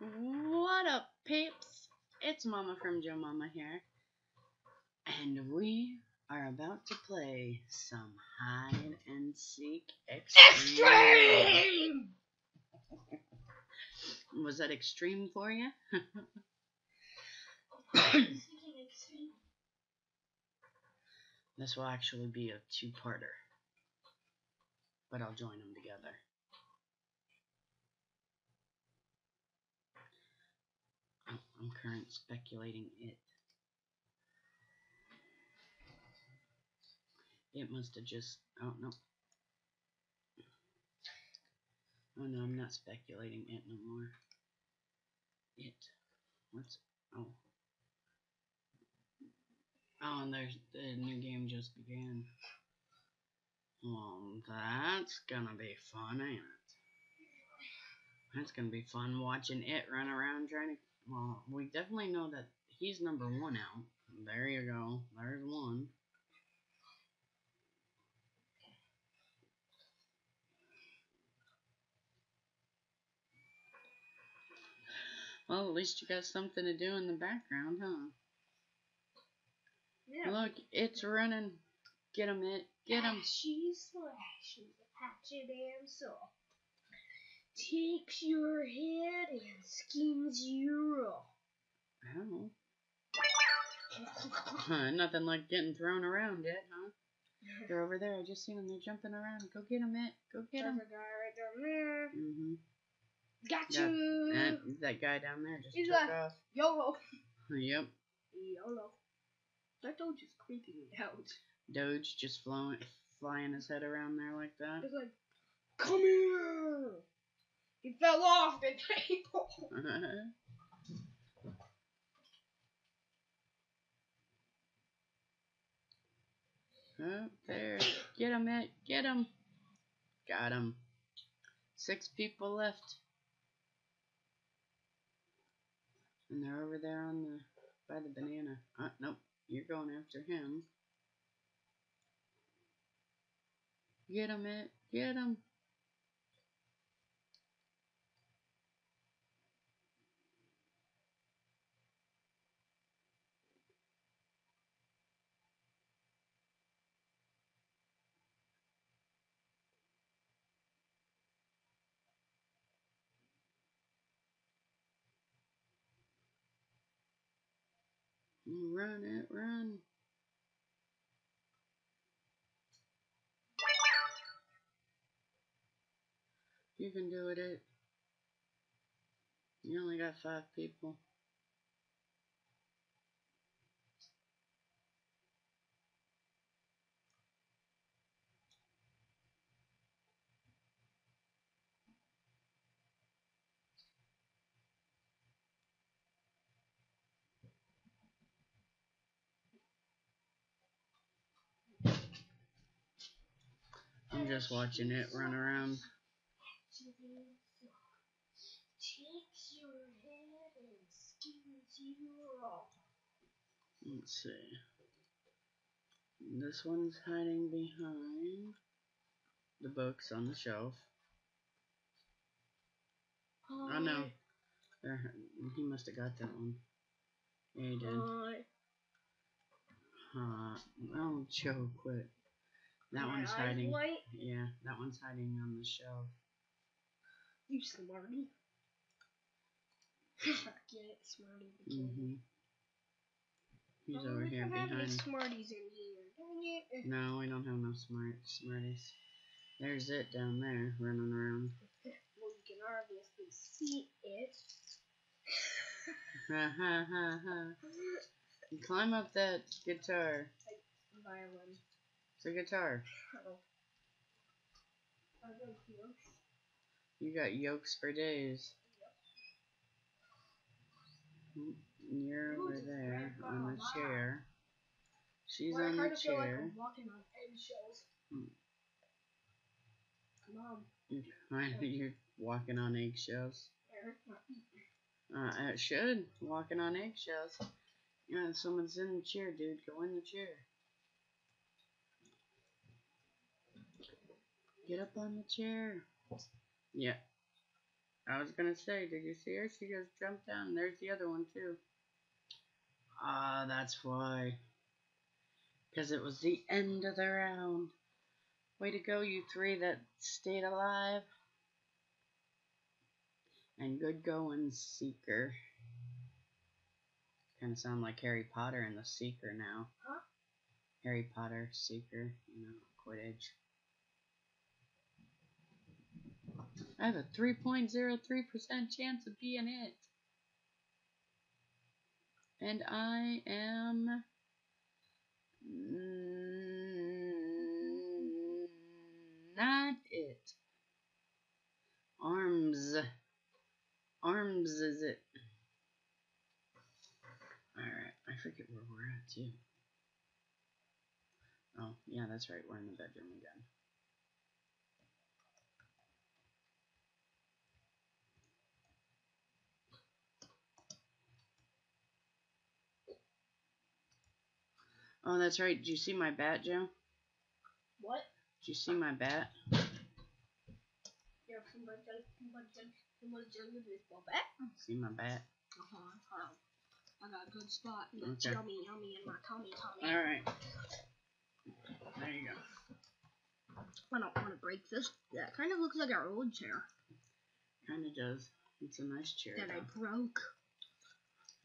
What up, peeps? It's Mama from Joe Mama here, and we are about to play some hide and seek extreme. Was that extreme for you? This will actually be a two-parter, but I'll join them together. I'm currently speculating it. It must have just... Oh, no. Oh, no, I'm not speculating it no more. It. What's... Oh. Oh, and there's... The new game just began. Well, that's gonna be fun, ain't it? That's gonna be fun watching it run around trying to... Well, we definitely know that he's number one out. There you go. There's one. Well, at least you got something to do in the background, huh? Yeah. Look, it's running. Get him, it. Get him. Ashy slashes, hatchet and soul. Takes your head and skins you off. Oh. Nothing like getting thrown around it, huh? They're over there. I just seen them. They're jumping around. Go get them, it. Go get them. There's a guy right down there. Mm-hmm. Gotcha. Yeah, that guy down there just took off. YOLO. Yep. YOLO. That doge is creeping me out. Doge just flying his head around there like that. It's like, come here. He fell off the table. Up there. Get him, Matt. Get him. Got him. 6 people left. And they're over there on the by the banana. Nope. You're going after him. Get him, Matt. Get him. Run it, run. You can do it, it. You only got 5 people. I'm just watching it run around. Let's see. This one's hiding behind the books on the shelf. Oh no. There, he must have got that one. Yeah, he did. Oh, Joe, quit. That one's hiding. White? Yeah, that one's hiding on the shelf. You smarty. Get it, smarty. He's over here behind. Any smarties in here. No, we don't have no smarties. There's it down there running around. Well, you can obviously see it. Climb up that guitar. Violin. It's a guitar. You got yokes for days. Yep. You're over there on the chair. She's on the chair. You're walking on eggshells. It should. Walking on eggshells. Yeah, someone's in the chair, dude. Go in the chair. Get up on the chair. Yeah. I was gonna say, did you see her? She just jumped down. There's the other one too. Ah, that's why. Because it was the end of the round. Way to go, you three that stayed alive. And good going, Seeker. Kind of sound like Harry Potter and the Seeker now. Huh? Harry Potter, Seeker, you know, Quidditch. I have a 3.03% chance of being it. And I am... not it. Arms. Arms is it. Alright, I forget where we're at too. Oh, yeah, that's right, we're in the bedroom again. Oh, that's right. Did you see my bat, Joe? What? Did you see my bat? See my bat? Uh-huh. I got a good spot. It's okay. Yummy, yummy in my tummy, tummy. All right. There you go. I don't want to break this. That kind of looks like our old chair. Kind of does. It's a nice chair. That though. I broke.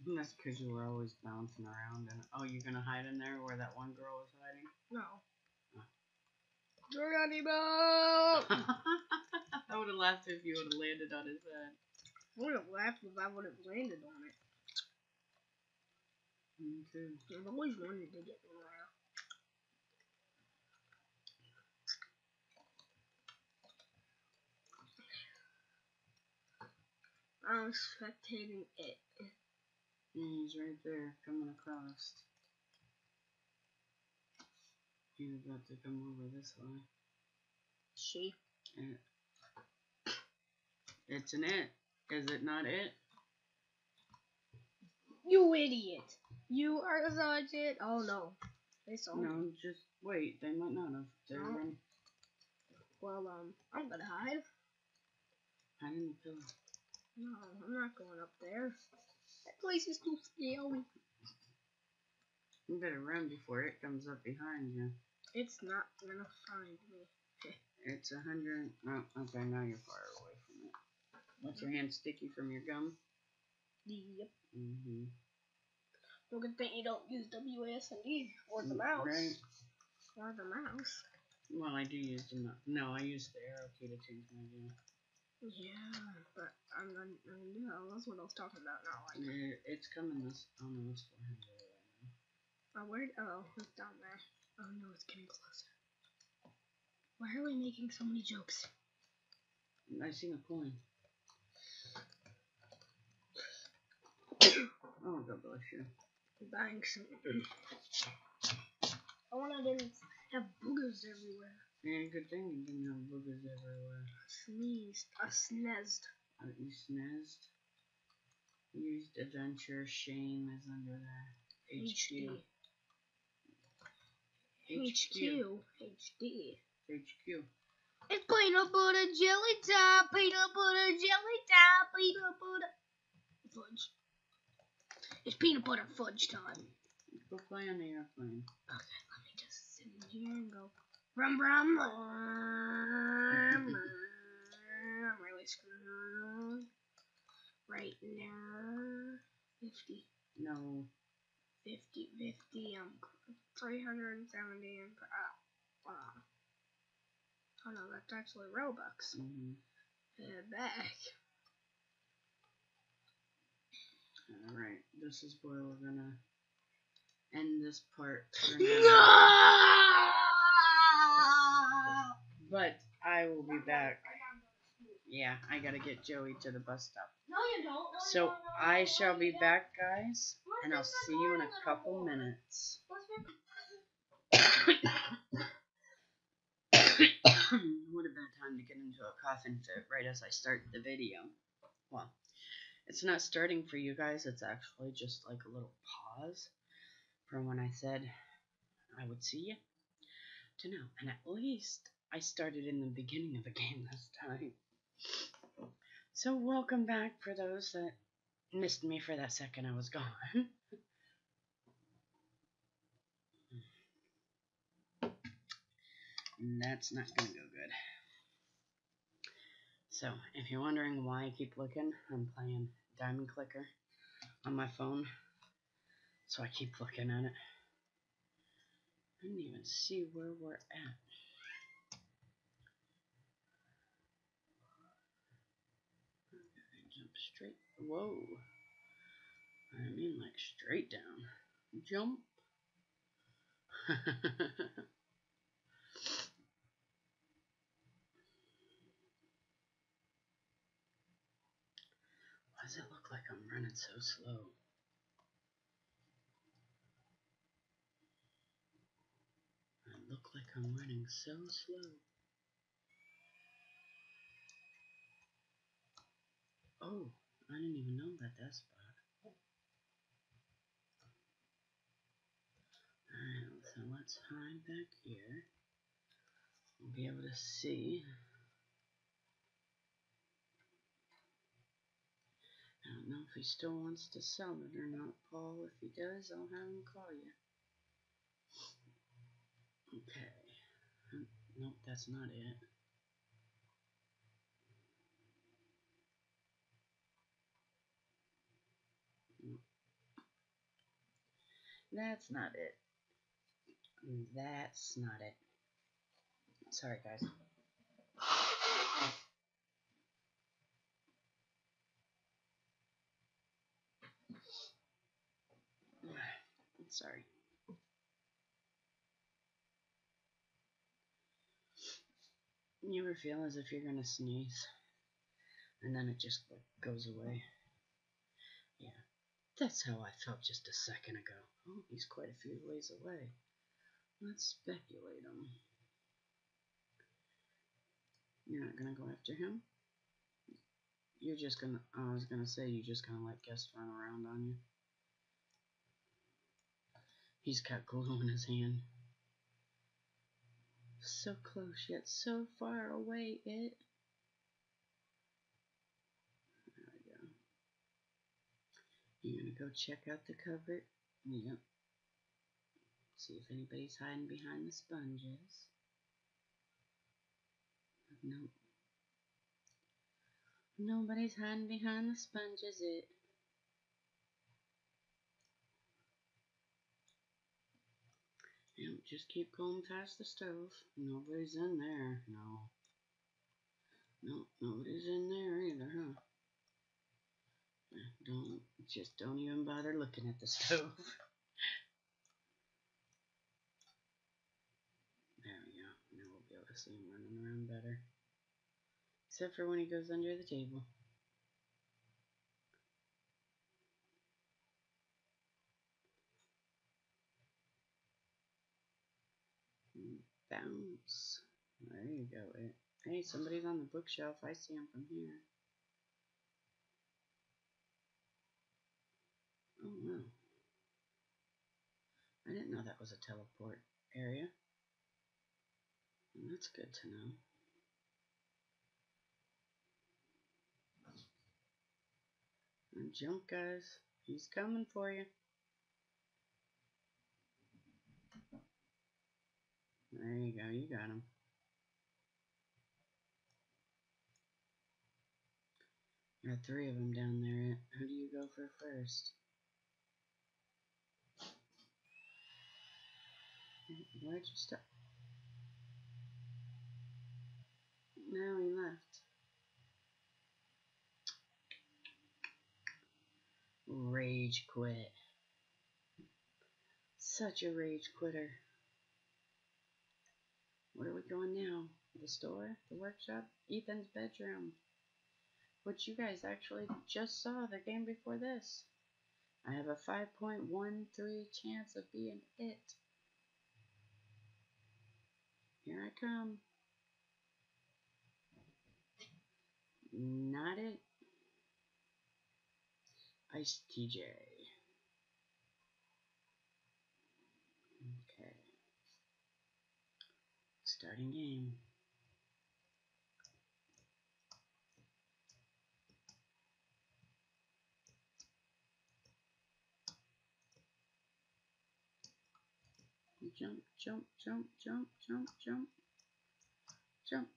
And that's because you were always bouncing around. And oh, you're gonna hide in there where that one girl was hiding? No. Oh. I would have laughed if you would have landed on his head. I would have laughed if I would have landed on it. Me too. I've always wanted to get in there. I was spectating it. He's right there, coming across. He's about to come over this way. She. It. It's an it. Is it not it? You idiot. You are such it. Oh, no. They saw me. No, just wait. They might not have. No. Well, I'm going to hide. Hide in the pillow. No, I'm not going up there. That place is too scary. You better run before it comes up behind you. It's not gonna find me. It's 100. Oh, okay, now you're far away from it. What's your hand sticky from your gum? Yep. Mm-hmm. Well, good thing you don't use WASD or the mouse. Right. Or the mouse. Well, I do use the mouse. No, I use the arrow key to change my game. Yeah, but I'm not. Yeah, that's what I was talking about. Not like it's coming this on this one. Oh, where? Oh, it's down there. Oh no, it's getting closer. Why are we making so many jokes? I seen a coin. Oh, God bless you. I'm buying something. I wanted to have boogers everywhere. Yeah, good thing you didn't have boogers everywhere. I sneezed. I sneezed. Oh, you sneezed? Used adventure. Shame is under there. HQ. HQ. HD. HQ. It's peanut butter jelly top. Peanut butter jelly top. Peanut butter fudge. It's peanut butter fudge time. Go play on the airplane. Okay, let me just sit in here and go. Rum rum rum. I'm really screwed right now. 50. No. 50. 370. And oh no, that's actually Robux. Mm-hmm. Head back. All right, this is where we're gonna end this part. For now. No! But I will be back. Yeah, I gotta get Joey to the bus stop. No, you don't. So I shall be back, guys, and I'll see you in a couple minutes. What a bad time to get into a coffin fit right as I start the video. Well, it's not starting for you guys. It's actually just like a little pause from when I said I would see you to now, and at least. I started in the beginning of the game this time. So welcome back for those that missed me for that second I was gone. And that's not going to go good. So, if you're wondering why I keep looking, I'm playing Diamond Clicker on my phone. So I keep looking at it. I didn't even see where we're at. Jump straight. Whoa. I mean, like, straight down. Jump. Why does it look like I'm running so slow? I look like I'm running so slow. Oh, I didn't even know about that spot. Alright, so let's hide back here. We'll be able to see. I don't know if he still wants to summon or not, Paul. If he does, I'll have him call you. Okay. Nope, that's not it. That's not it. That's not it. Sorry, guys. I'm sorry. You ever feel as if you're gonna sneeze, and then it just like goes away? Yeah. That's how I felt just a second ago. Oh, he's quite a few ways away. Let's speculate on him. You're not gonna go after him? You're just gonna, I was gonna say, you're just gonna let Gus run around on you. He's got glue in his hand. So close yet so far away, it. You're gonna go check out the cupboard. Yep. See if anybody's hiding behind the sponges. Nope. Nobody's hiding behind the sponges. It. Yep. Just keep going past the stove. Nobody's in there. No. Nope. Nobody's in there either, huh? Just don't even bother looking at the stove. There we go. Now we'll be able to see him running around better. Except for when he goes under the table. Bounce. There you go. Hey, somebody's on the bookshelf. I see him from here. Oh, wow. I didn't know that was a teleport area. Well, that's good to know. And jump, guys. He's coming for you. There you go. You got him. There are three of them down there. Who do you go for first? Where'd you stop? Now he left. Rage quit. Such a rage quitter. Where are we going now? The store? The workshop? Ethan's bedroom. Which you guys actually just saw the game before this. I have a 5.13 chance of being it. Here I come. Not it. Ice TJ. Okay. Starting game. jump, jump, jump, jump, jump, jump, jump.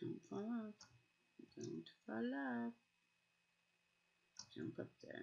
Don't fall off. Don't fall off. Jump up there.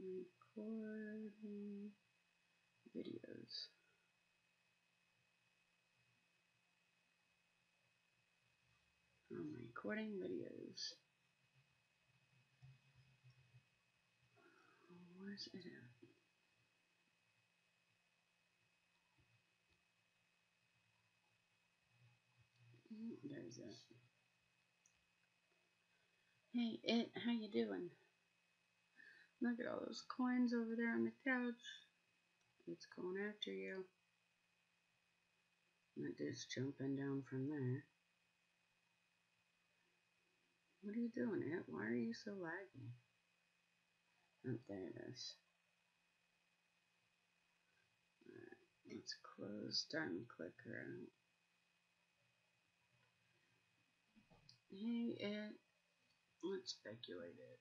Recording videos. I'm recording videos. Where's it at? There's it. Hey, it, how you doing? Look at all those coins over there on the couch. It's going after you. That dude's jumping down from there. What are you doing, Ed? Why are you so laggy? Oh, there it is. Alright, let's close Diamond Clicker out. Hey, Ed. Let's speculate it.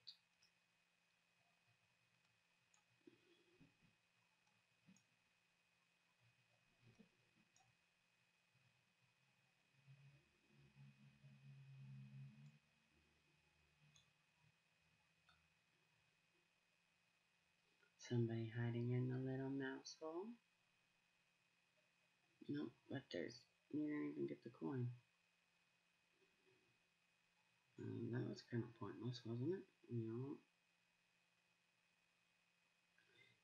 Somebody hiding in the little mouse hole? Nope, but there's, you didn't even get the coin. That was kind of pointless, wasn't it? No.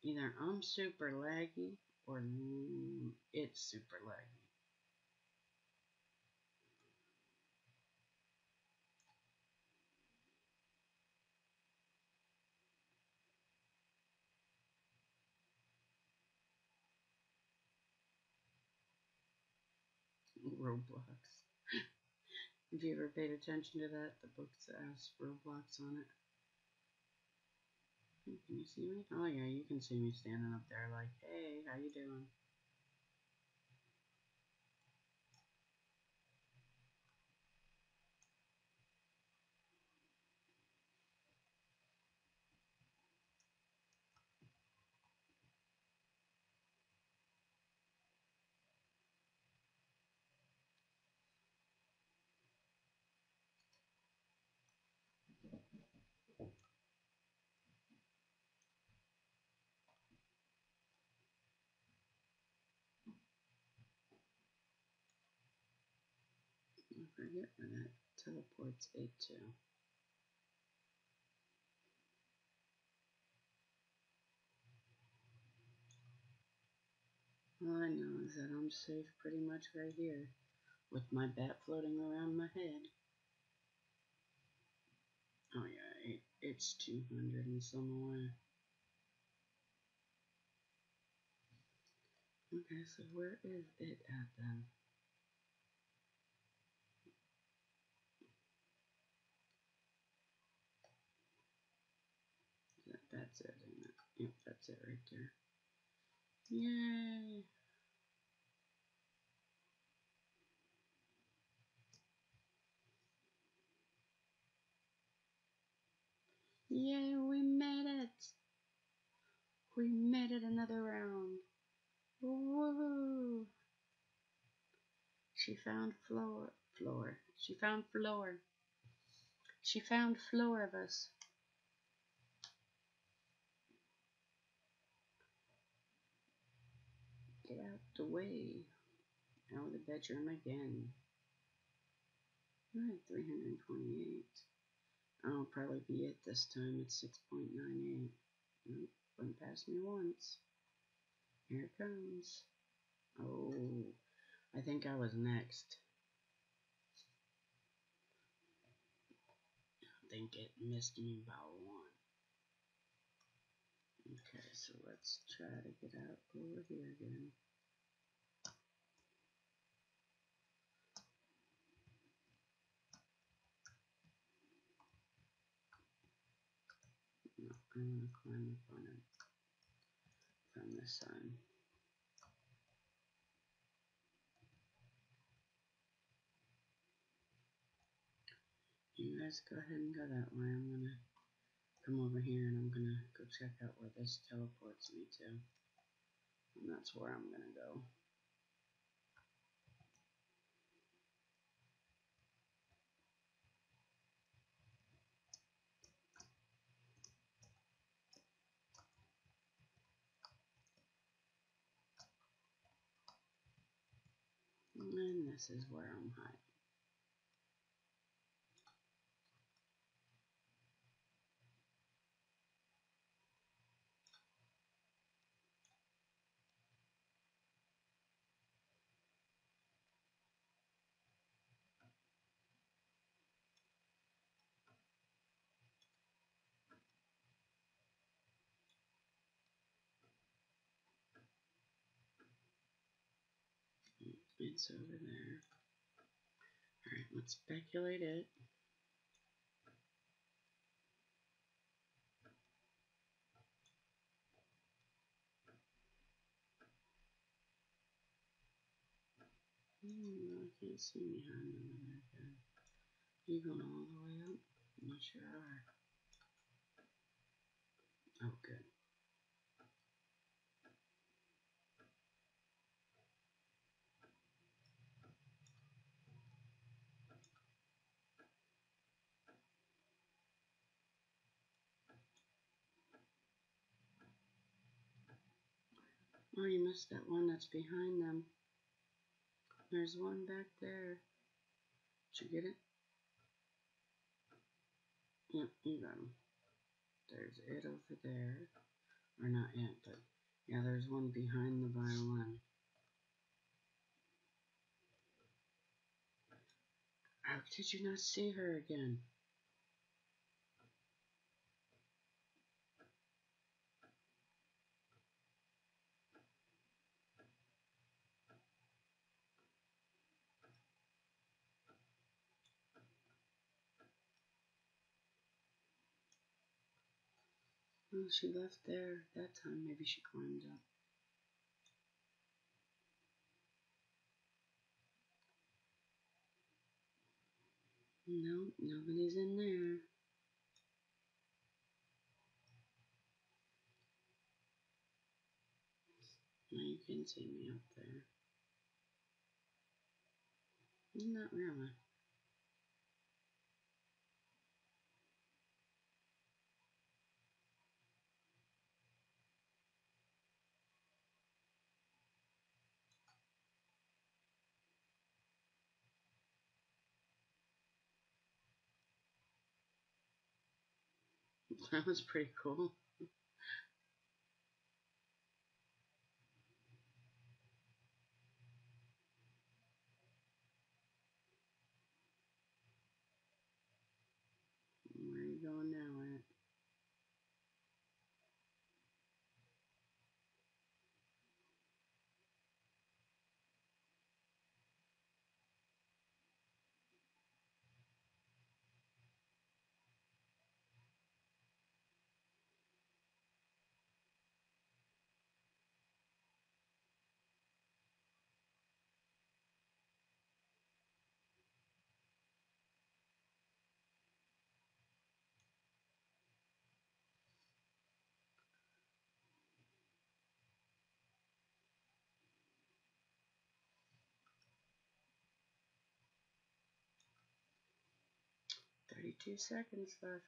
Either I'm super laggy, or it's super laggy. Roblox. If you ever paid attention to that, the book has Roblox on it. Can you see me? Oh yeah, you can see me standing up there like, hey, how you doing? I forget where that teleports it to. All I know is that I'm safe pretty much right here, with my bat floating around my head. Oh yeah, it's 200 and some away. Okay, so where is it at then? That's it, isn't it? Yep, that's it right there. Yay! Yay, we made it! We made it another round. Woo! She found floor. She found floor. She found floor of us. locked away. Out of the bedroom again. All right, 328. I'll probably be it this time at 6.98. Nope, went past me once. Here it comes. Oh, I think I was next. I think it missed me by one. Okay, so let's try to get out over here again. No, I'm going to climb up on it from this side. You guys go ahead and go that way. I'm going to come over here and I'm going to go check out where this teleports me to. And that's where I'm going to go. And this is where I'm hiding. It's over there. Alright, let's speculate it. I can't see behind them in there, okay. You going all the way up? You sure are. Oh, good. Oh, you missed that one that's behind them. There's one back there. Did you get it? Yep, you got him. There's it over there. Or not yet, but yeah, there's one behind the violin. How did you not see her again? Oh, she left there that time. Maybe she climbed up. No, nobody's in there. Now you can see me up there. Not really. That was pretty cool. Where are you going now, Aunt? Two seconds left.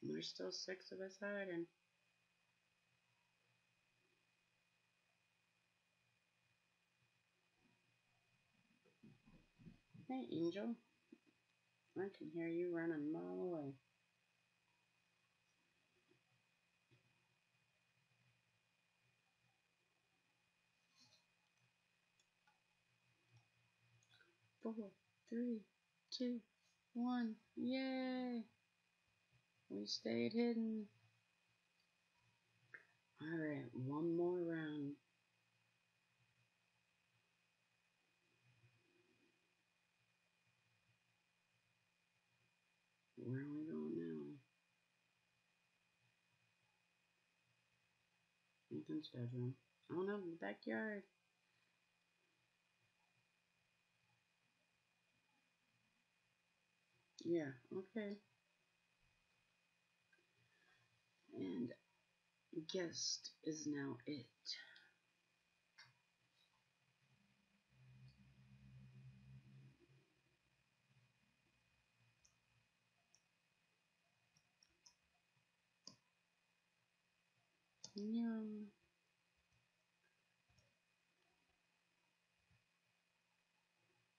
And there's still 6 of us hiding. Hey, Angel. I can hear you running a mile away. Four, 3, 2, 1, yay! We stayed hidden. Alright, one more round. Where are we going now? Ethan's bedroom. Oh no, the backyard. Yeah, okay. And guest is now it. Yum.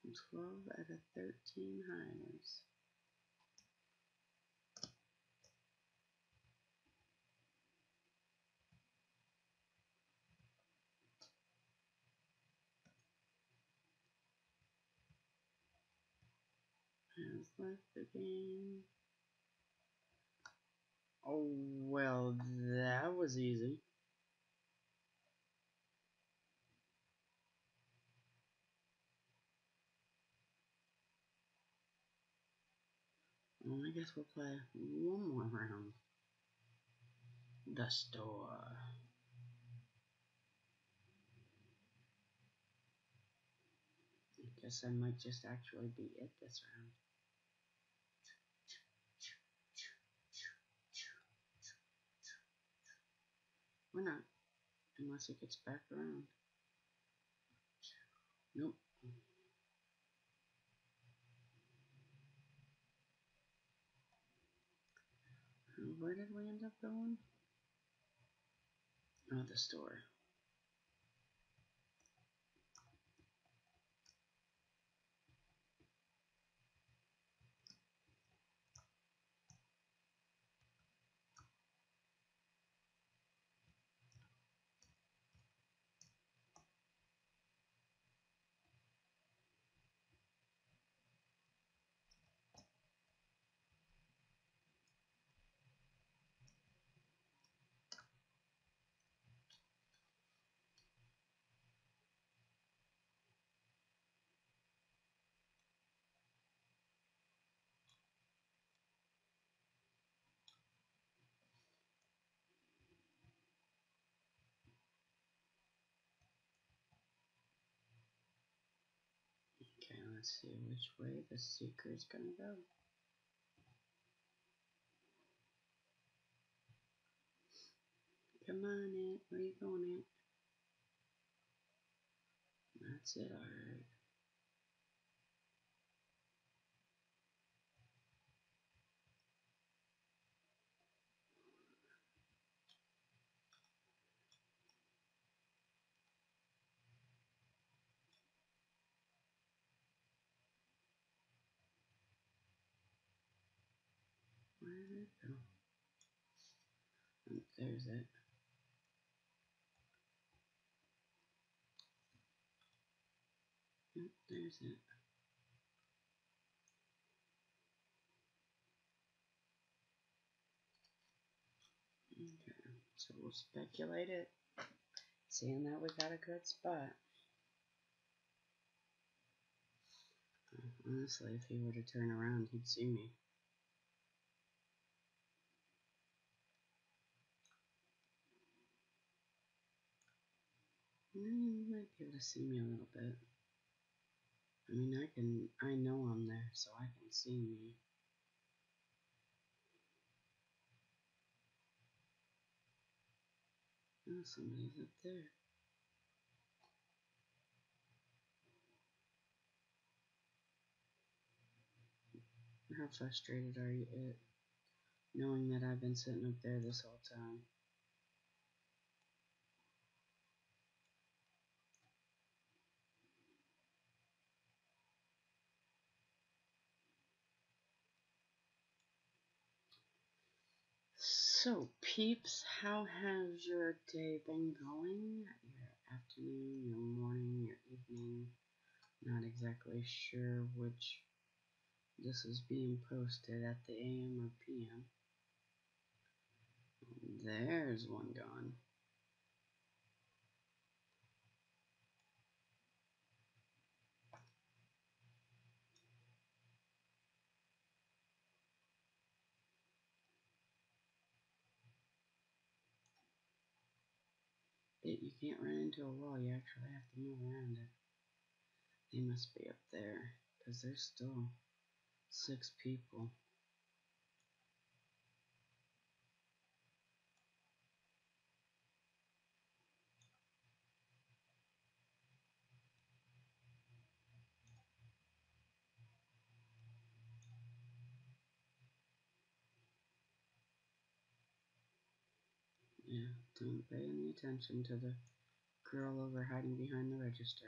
And 12 out of 13 hires. Left the game. Oh, well, that was easy. Well, I guess we'll play one more round. The store. I guess I might just actually be it this round. We're not, unless it gets back around. Nope. Where did we end up going? Oh, the store. Let's see which way the seeker is gonna go. Come on, it. Where you going, it? That's it, alright. There's it. Yep, there's it. Okay, so we'll speculate it, seeing that we got a good spot. Honestly, if he were to turn around, he'd see me. You might be able to see me a little bit. I mean, I know I'm there, so I can see me. Oh, somebody's up there. How frustrated are you at knowing that I've been sitting up there this whole time? So, peeps, how has your day been going? Your afternoon, your morning, your evening? Not exactly sure which this is being posted at the AM or PM. There's one gone. You can't run into a wall, you actually have to move around it. They must be up there, because there's still 6 people. Don't pay any attention to the girl over hiding behind the register.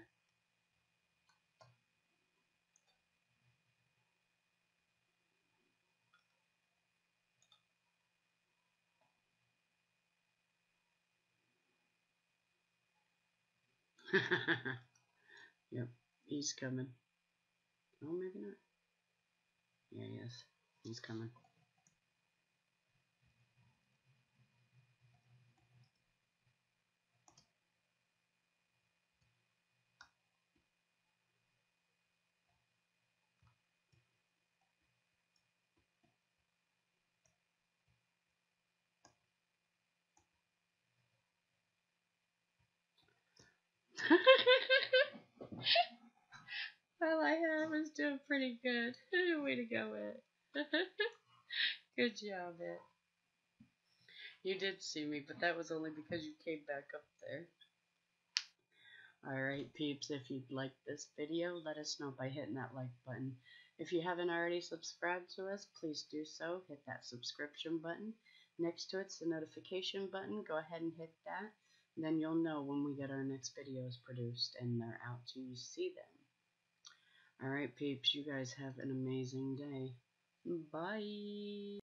Yep, he's coming. Oh, maybe not. Yeah, yes, he's coming. Well, I was doing pretty good. Way to go, It. Good job, It. You did see me, but that was only because you came back up there. Alright, peeps, if you'd like this video, let us know by hitting that like button. If you haven't already subscribed to us, please do so. Hit that subscription button. Next to it's the notification button. Go ahead and hit that. Then you'll know when we get our next videos produced and they're out to you see them. Alright peeps, you guys have an amazing day. Bye!